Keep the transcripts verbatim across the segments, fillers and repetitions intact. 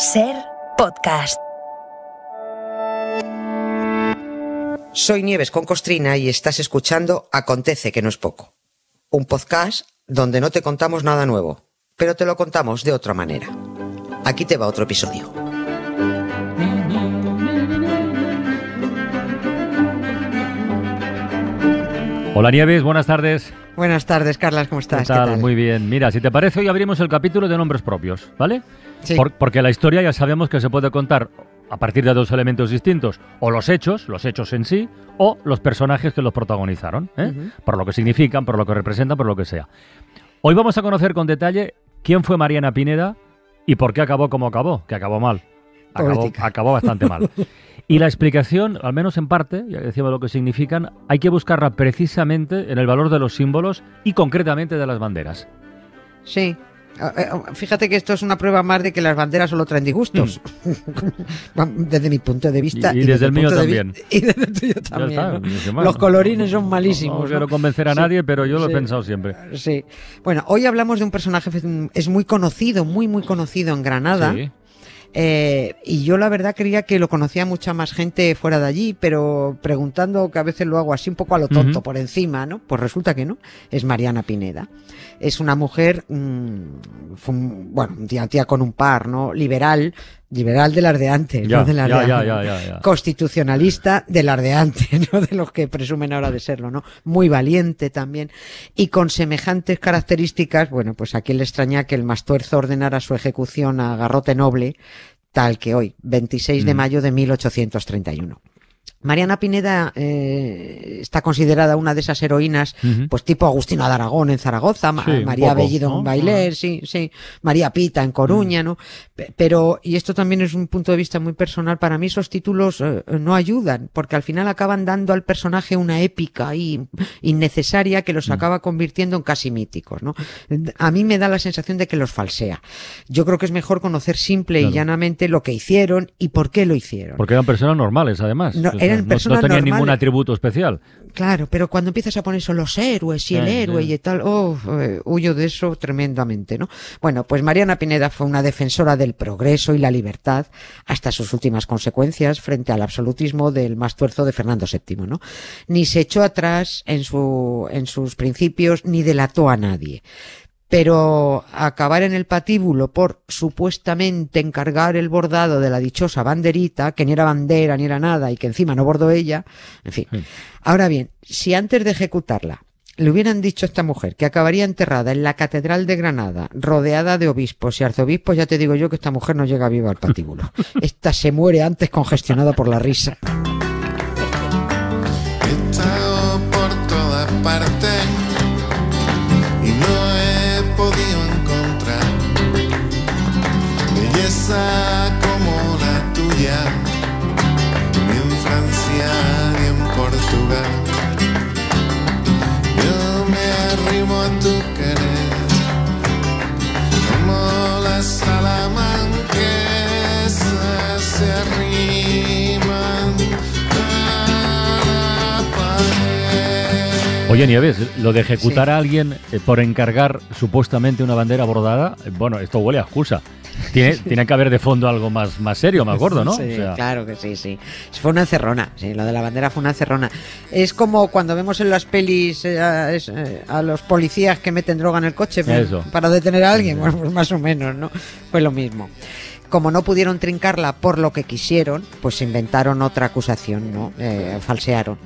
SER Podcast. Soy Nieves Concostrina y estás escuchando Acontece que no es poco. Un podcast donde no te contamos nada nuevo, pero te lo contamos de otra manera. Aquí te va otro episodio. Hola Nieves, buenas tardes. Buenas tardes, Carlas, ¿cómo estás? ¿Qué tal? ¿Qué tal? Muy bien. Mira, si te parece, hoy abrimos el capítulo de nombres propios, ¿vale? Sí. Por, porque la historia ya sabemos que se puede contar a partir de dos elementos distintos, o los hechos, los hechos en sí, o los personajes que los protagonizaron, ¿eh? Uh-huh. Por lo que significan, por lo que representan, por lo que sea. Hoy vamos a conocer con detalle quién fue Mariana Pineda y por qué acabó como acabó, que acabó mal. Acabó, acabó bastante mal. Y la explicación, al menos en parte, ya decíamos lo que significan, hay que buscarla precisamente en el valor de los símbolos y concretamente de las banderas. Sí. Fíjate que esto es una prueba más de que las banderas solo traen disgustos. Mm. Desde mi punto de vista. Y, y, y desde, desde el mío también. Vista, y desde el tuyo también. Está, ¿no? Más, los colorines son malísimos. No, no, no quiero convencer a sí, nadie, pero yo lo sí, he pensado siempre. Sí. Bueno, hoy hablamos de un personaje que es muy conocido, muy, muy conocido en Granada. Sí. Eh, y yo la verdad creía que lo conocía mucha más gente fuera de allí, pero preguntando, que a veces lo hago así un poco a lo tonto, uh-huh, por encima, ¿no? Pues resulta que no, es Mariana Pineda. Es una mujer, mmm, fue un, bueno, tía, tía con un par, ¿no? Liberal, liberal de las de antes, ya, no de las ya, de ya, ya, ya, ya. Constitucionalista de las de antes, ¿no? De los que presumen ahora de serlo, ¿no? Muy valiente también. Y con semejantes características, bueno, pues a quién le extraña que el Mastuerzo ordenara su ejecución a garrote noble, tal que hoy, veintiséis mm. de mayo de mil ochocientos treinta y uno. Mariana Pineda eh, está considerada una de esas heroínas, uh-huh, pues tipo Agustina de Aragón en Zaragoza, sí, María Bellidón, ¿no? Bailer, ah. sí, sí, María Pita en Coruña, uh-huh, ¿no? Pero, y esto también es un punto de vista muy personal, para mí esos títulos eh, no ayudan, porque al final acaban dando al personaje una épica y innecesaria que los uh-huh acaba convirtiendo en casi míticos, ¿no? A mí me da la sensación de que los falsea. Yo creo que es mejor conocer simple claro. y llanamente lo que hicieron y por qué lo hicieron. Porque eran personas normales, además. No, pues No, no tenía ningún atributo especial. Claro, pero cuando empiezas a poner eso, los héroes y el eh, héroe eh. y tal, oh, eh, huyo de eso tremendamente, ¿no? Bueno, pues Mariana Pineda fue una defensora del progreso y la libertad hasta sus últimas consecuencias frente al absolutismo del Mastuerzo de Fernando séptimo, ¿no? Ni se echó atrás en su, en sus principios, ni delató a nadie. Pero acabar en el patíbulo por supuestamente encargar el bordado de la dichosa banderita, que ni era bandera ni era nada y que encima no bordó ella, en fin. Sí. Ahora bien, si antes de ejecutarla le hubieran dicho a esta mujer que acabaría enterrada en la Catedral de Granada, rodeada de obispos y arzobispos, ya te digo yo que esta mujer no llega viva al patíbulo. Esta se muere antes congestionada por la risa. He estado por todas partes y no he podido encontrar belleza como la tuya, ni en Francia ni en Portugal. Yo me arrimo a tu querer, como la salamanquesa se arriman a la pared. Oye, Nieves, lo de ejecutar sí. a alguien por encargar supuestamente una bandera bordada, bueno, esto huele a excusa. Tiene, tiene que haber de fondo algo más, más serio, más gordo, ¿no? Sí, o sea... claro que sí, sí. Fue una encerrona, sí, lo de la bandera fue una encerrona. Es como cuando vemos en las pelis eh, a, a los policías que meten droga en el coche Eso. para detener a alguien, bueno, pues más o menos, ¿no? Fue lo mismo. Como no pudieron trincarla por lo que quisieron, pues inventaron otra acusación, ¿no? Eh, falsearon.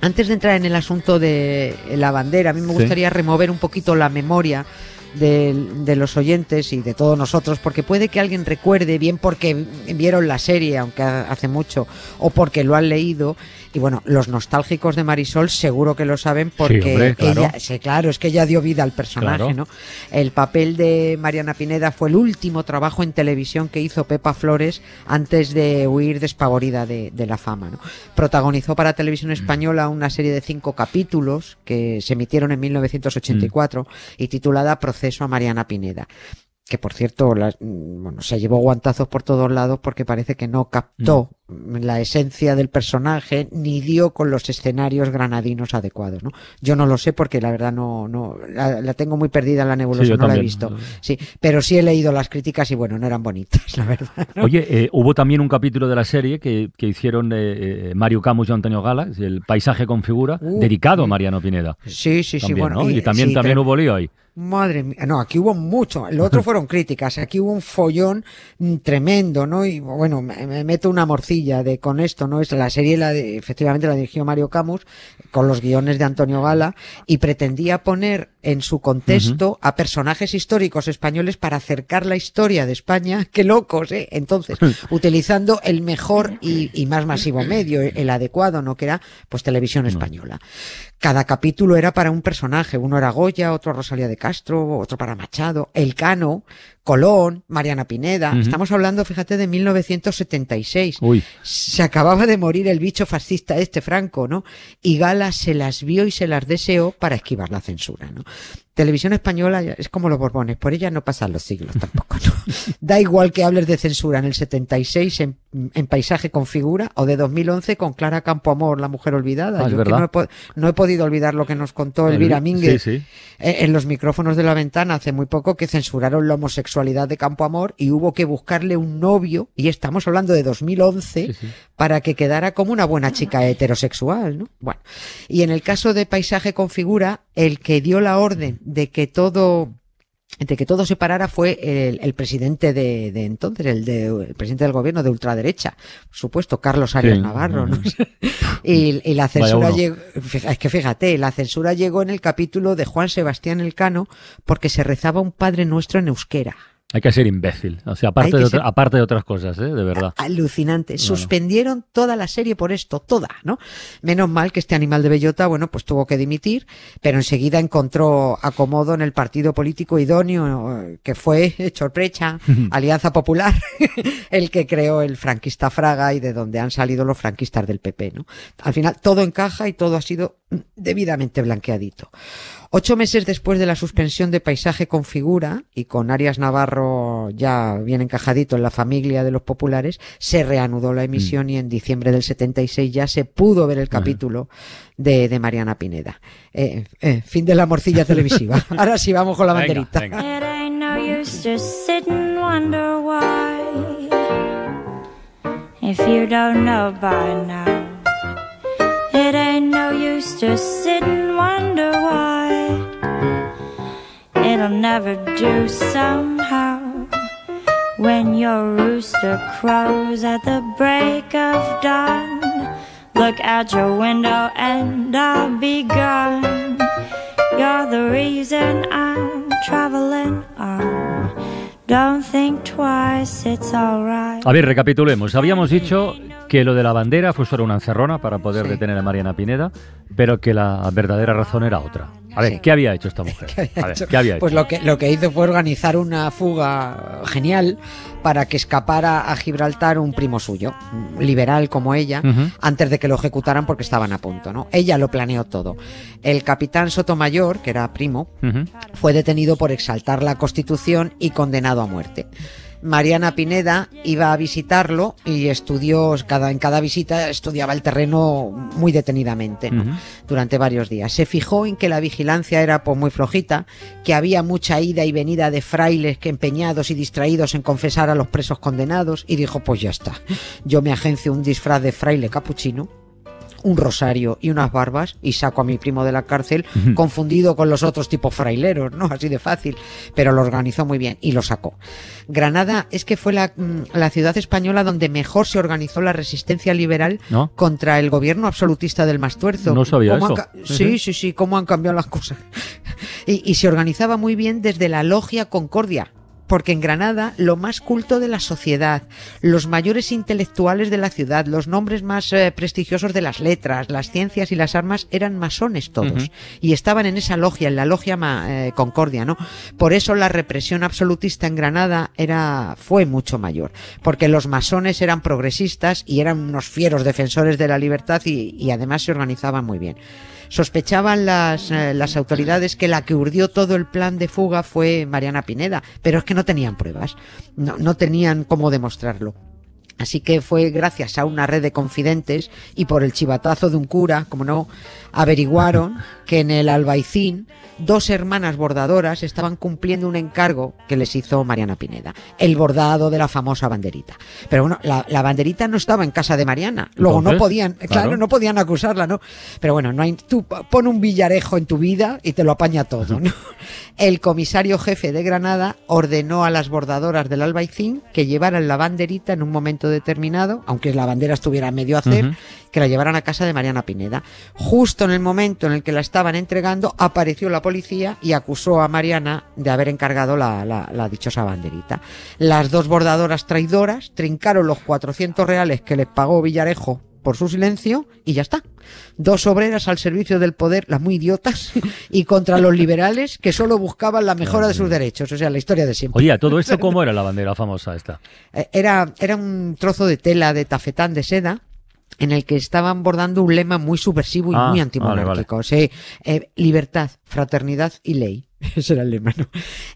Antes de entrar en el asunto de la bandera, a mí me gustaría sí. remover un poquito la memoria de, de los oyentes y de todos nosotros, porque puede que alguien recuerde, bien porque vieron la serie, aunque hace mucho, o porque lo han leído, y bueno, los nostálgicos de Marisol seguro que lo saben, porque sí, hombre, claro. ella, sí, claro, es que ella dio vida al personaje, claro. ¿no? El papel de Mariana Pineda fue el último trabajo en televisión que hizo Pepa Flores antes de huir despavorida de, de la fama, ¿no? Protagonizó para Televisión Española una serie de cinco capítulos que se emitieron en mil novecientos ochenta y cuatro mm. y titulada Proceso a Mariana Pineda, que por cierto la, bueno, se llevó guantazos por todos lados porque parece que no captó la esencia del personaje ni dio con los escenarios granadinos adecuados, ¿no? Yo no lo sé porque la verdad no, no la, la tengo muy perdida en la nebulosa, sí, no también, la he visto, no. Sí, pero sí he leído las críticas y bueno, no eran bonitas, la verdad, ¿no? Oye, eh, hubo también un capítulo de la serie que, que hicieron eh, eh, Mario Camus y Antonio Gala, el Paisaje con Figura, uh, dedicado a Mariano Pineda. Sí, sí, también, sí, bueno. ¿no? Y, y también, sí, también hubo lío ahí. Madre mía, no, aquí hubo mucho, lo otro fueron críticas, aquí hubo un follón tremendo, ¿no? Y bueno, me, me meto una morcilla de con esto, ¿no? Es la serie, la de, efectivamente la dirigió Mario Camus, con los guiones de Antonio Gala, y pretendía poner en su contexto uh-huh. a personajes históricos españoles para acercar la historia de España. ¡Qué locos, eh! Entonces, utilizando el mejor y, y más masivo medio, el adecuado, ¿no? Que era, pues, Televisión Española. Cada capítulo era para un personaje, uno era Goya, otro Rosalía de Castro, otro para Machado, Elcano, Colón, Mariana Pineda. Uh-huh. Estamos hablando, fíjate, de mil novecientos setenta y seis. Uy. Se acababa de morir el bicho fascista este Franco, ¿no? Y Gala se las vio y se las deseó para esquivar la censura, ¿no? Televisión Española es como los Borbones, por ella no pasan los siglos tampoco, ¿no? Da igual que hables de censura en el setenta y seis en, en Paisaje con Figura o de dos mil once con Clara Campoamor, la mujer olvidada. Ah, yo es que no, he no he podido olvidar lo que nos contó Elvira Mínguez, sí, sí, en los micrófonos de La Ventana hace muy poco, que censuraron la homosexualidad de Campoamor y hubo que buscarle un novio, y estamos hablando de dos mil once, sí, sí, para que quedara como una buena chica heterosexual, ¿no? Bueno, y en el caso de Paisaje con Figura, el que dio la orden de que todo, de que todo se parara fue el, el presidente de, de entonces, el, de, el presidente del gobierno de ultraderecha, por supuesto, Carlos Arias, sí, Navarro, ¿no? y, y la censura llegó, es que fíjate, la censura llegó en el capítulo de Juan Sebastián Elcano porque se rezaba un Padre Nuestro en euskera. Hay que ser imbécil, o sea, aparte, de, otra, ser... aparte de otras cosas, ¿eh? De verdad. Alucinante. Bueno. Suspendieron toda la serie por esto, toda, ¿no? Menos mal que este animal de bellota, bueno, pues tuvo que dimitir, pero enseguida encontró acomodo en el partido político idóneo, que fue Chorprecha, Alianza Popular, el que creó el franquista Fraga y de donde han salido los franquistas del P P, ¿no? Al final todo encaja y todo ha sido debidamente blanqueadito. Ocho meses después de la suspensión de Paisaje con Figura y con Arias Navarro ya bien encajadito en la familia de los populares, se reanudó la emisión mm. y en diciembre del setenta y seis ya se pudo ver el capítulo de, de Mariana Pineda. Eh, eh, fin de la morcilla televisiva. Ahora sí vamos con la banderita. Venga, venga. It ain't no use just sit and wonder why. It'll never do somehow. When your rooster crows at the break of dawn, look out your window and I'll be gone. You're the reason I'm traveling on. Don't think twice, it's alright. A ver, recapitulemos. Habíamos dicho que lo de la bandera fue solo una encerrona para poder sí. detener a Mariana Pineda, pero que la verdadera razón era otra. A ver, sí. ¿qué había hecho esta mujer? ¿Qué había a hecho? Ver, ¿qué había hecho? Pues lo que, lo que hizo fue organizar una fuga genial para que escapara a Gibraltar un primo suyo, liberal como ella, uh-huh. antes de que lo ejecutaran porque estaban a punto, ¿no? Ella lo planeó todo. El capitán Sotomayor, que era primo, uh-huh. fue detenido por exaltar la Constitución y condenado a muerte. Mariana Pineda iba a visitarlo y estudió, cada, en cada visita estudiaba el terreno muy detenidamente, ¿no? Uh-huh. Durante varios días. Se fijó en que la vigilancia era pues muy flojita, que había mucha ida y venida de frailes que empeñados y distraídos en confesar a los presos condenados y dijo, pues ya está, yo me agencio un disfraz de fraile capuchino, un rosario y unas barbas y saco a mi primo de la cárcel confundido con los otros tipos fraileros, ¿no? Así de fácil, pero lo organizó muy bien y lo sacó. Granada es que fue la, la ciudad española donde mejor se organizó la resistencia liberal, ¿no?, contra el gobierno absolutista del Mastuerzo. No sabía eso. Han, sí, sí, sí, cómo han cambiado las cosas. Y, y se organizaba muy bien desde la logia Concordia. Porque en Granada, lo más culto de la sociedad, los mayores intelectuales de la ciudad, los nombres más eh, prestigiosos de las letras, las ciencias y las armas, eran masones todos. Uh-huh. Y estaban en esa logia, en la logia eh, Concordia, ¿no? Por eso la represión absolutista en Granada era, fue mucho mayor. Porque los masones eran progresistas y eran unos fieros defensores de la libertad y, y además se organizaban muy bien. Sospechaban las, eh, las autoridades que la que urdió todo el plan de fuga fue Mariana Pineda, pero es que no tenían pruebas, no, no tenían cómo demostrarlo. Así que fue gracias a una red de confidentes y por el chivatazo de un cura, como no, averiguaron que en el Albaicín dos hermanas bordadoras estaban cumpliendo un encargo que les hizo Mariana Pineda, el bordado de la famosa banderita. Pero bueno, la, la banderita no estaba en casa de Mariana, luego Entonces, no podían, claro, claro, no podían acusarla, ¿no? Pero bueno, no hay, tú pon un villarejo en tu vida y te lo apaña todo, ¿no? El comisario jefe de Granada ordenó a las bordadoras del Albaicín que llevaran la banderita en un momento determinado, aunque la bandera estuviera a medio hacer, uh-huh. que la llevaran a casa de Mariana Pineda. Justo en el momento en el que la estaban entregando, apareció la policía y acusó a Mariana de haber encargado la, la, la dichosa banderita. Las dos bordadoras traidoras trincaron los cuatrocientos reales que les pagó Villarejo por su silencio y ya está. Dos obreras al servicio del poder, las muy idiotas, y contra los liberales que solo buscaban la mejora de sus derechos. O sea, la historia de siempre. Oye, ¿todo esto cómo era la bandera famosa esta? Era, era un trozo de tela de tafetán de seda en el que estaban bordando un lema muy subversivo y ah, muy antimonárquico. Vale, vale. Sí, eh, libertad, fraternidad y ley. Ese era el lema, ¿no?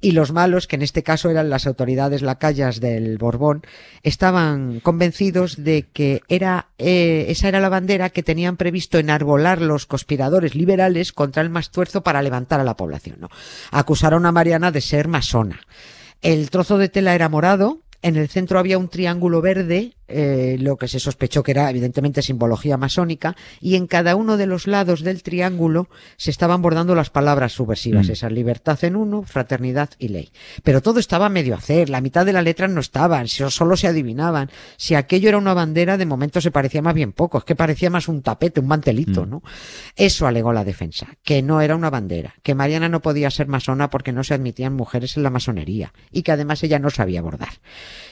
Y los malos, que en este caso eran las autoridades lacayas del Borbón, estaban convencidos de que era eh, esa era la bandera que tenían previsto enarbolar los conspiradores liberales contra el Mastuerzo para levantar a la población, ¿no? Acusaron a Mariana de ser masona. El trozo de tela era morado, en el centro había un triángulo verde, eh, lo que se sospechó que era evidentemente simbología masónica, y en cada uno de los lados del triángulo se estaban bordando las palabras subversivas, mm. esas libertad en uno, fraternidad y ley. Pero todo estaba a medio hacer, la mitad de las letras no estaban, solo se adivinaban. Si aquello era una bandera, de momento se parecía más bien poco, es que parecía más un tapete, un mantelito, mm. ¿no? Eso alegó la defensa, que no era una bandera, que Mariana no podía ser masona porque no se admitían mujeres en la masonería, y que además ella no sabía bordar.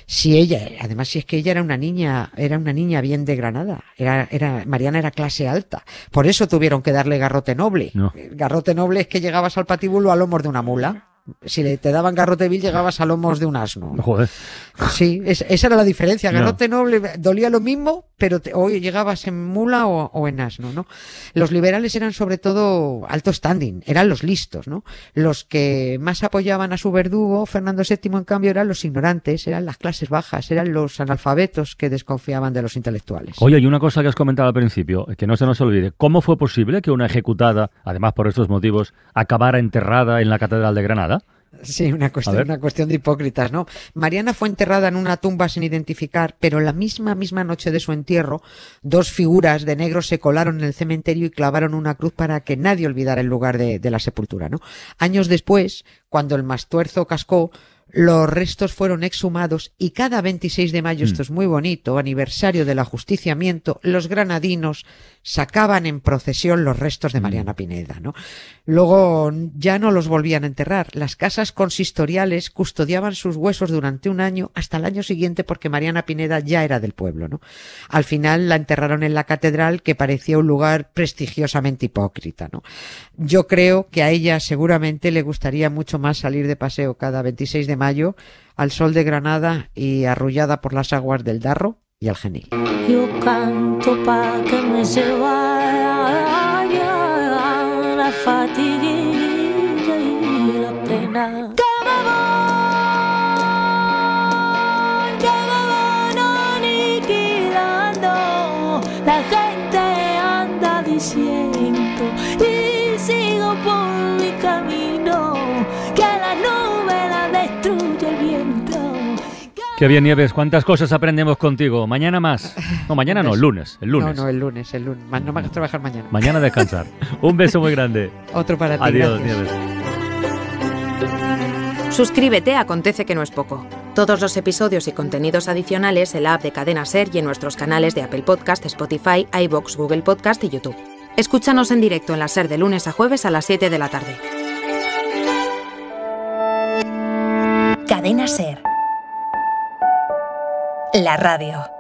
Si ella, además si es que ella era una niña, era una niña bien de Granada, era, era, Mariana era clase alta, por eso tuvieron que darle garrote noble. No. Garrote noble es que llegabas al patíbulo a lomos de una mula. Si le te daban garrote vil, llegabas a lomos de un asno. Joder. Sí, es, esa era la diferencia. Garrote no. noble dolía lo mismo, pero te, hoy llegabas en mula o, o en asno, ¿no? Los liberales eran sobre todo alto standing, eran los listos, ¿no? Los que más apoyaban a su verdugo, Fernando séptimo, en cambio, eran los ignorantes, eran las clases bajas, eran los analfabetos que desconfiaban de los intelectuales. Oye, y una cosa que has comentado al principio, que no se nos olvide, ¿cómo fue posible que una ejecutada, además por estos motivos, acabara enterrada en la Catedral de Granada? Sí, una cuestión, una cuestión de hipócritas, ¿no? Mariana fue enterrada en una tumba sin identificar, pero la misma, misma noche de su entierro, dos figuras de negro se colaron en el cementerio y clavaron una cruz para que nadie olvidara el lugar de, de la sepultura, ¿no? Años después, cuando el Mastuerzo cascó, los restos fueron exhumados y cada veintiséis de mayo, mm. esto es muy bonito, aniversario del ajusticiamiento, los granadinos sacaban en procesión los restos de Mariana Pineda, ¿no? Luego ya no los volvían a enterrar. Las casas consistoriales custodiaban sus huesos durante un año hasta el año siguiente porque Mariana Pineda ya era del pueblo, ¿no? Al final la enterraron en la catedral, que parecía un lugar prestigiosamente hipócrita, ¿no? Yo creo que a ella seguramente le gustaría mucho más salir de paseo cada veintiséis de mayo al sol de Granada y arrullada por las aguas del Darro y el Genil. Yo canto pa' que me se vaya la fatiguilla y la pena. Que me voy, que me van aniquilando. La gente anda diciendo y sigo por mi camino que la nube la destruye el viento. Qué bien, Nieves, cuántas cosas aprendemos contigo. Mañana más. No, mañana no, el lunes, el lunes. No, no, el lunes, el lunes. No me vas a trabajar mañana. Mañana descansar. Un beso muy grande. Otro para ti. Adiós, gracias. Nieves. Suscríbete a Acontece que no es poco. Todos los episodios y contenidos adicionales en la app de Cadena SER y en nuestros canales de Apple Podcast, Spotify, iVoox, Google Podcast y YouTube. Escúchanos en directo en la SER de lunes a jueves a las siete de la tarde. Cadena SER. La radio.